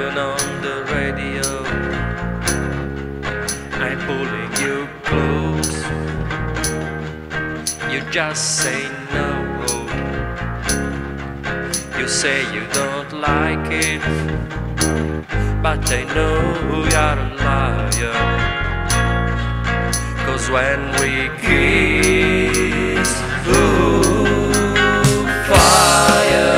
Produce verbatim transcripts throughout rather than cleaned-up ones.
turn on the radio. I'm pulling you close. You just say no. You say you don't like it, but I know you're a liar. 'Cause when we kiss, ooh, fire.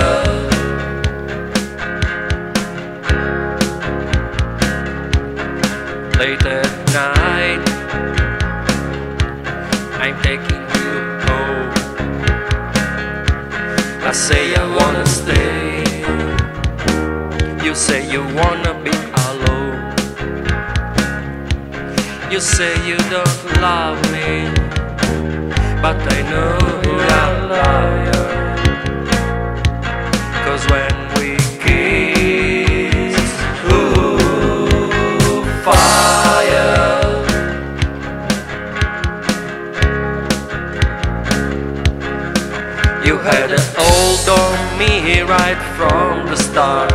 Late at night, I'm taking you home. I say I wanna stay. You say you wanna be alone. You say you don't love me, but I know you're a liar. 'Cause when we kiss, ooh, fire. You had a hold on me right from the start,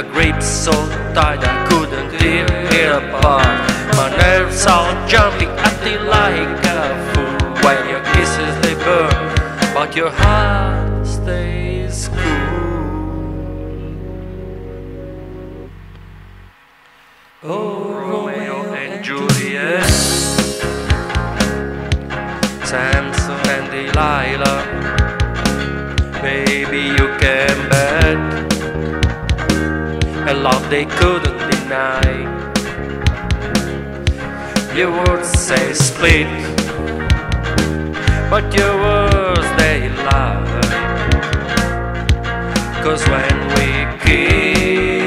a grip so tight I couldn't tear it apart. My nerves are jumping, acting like a fool. When your kisses they burn, but your heart stays cool. Oh, Romeo and Juliet, Samson and Delilah, baby you can bet a love they couldn't deny. You would say split, but your words they lie. 'Cause when we kiss,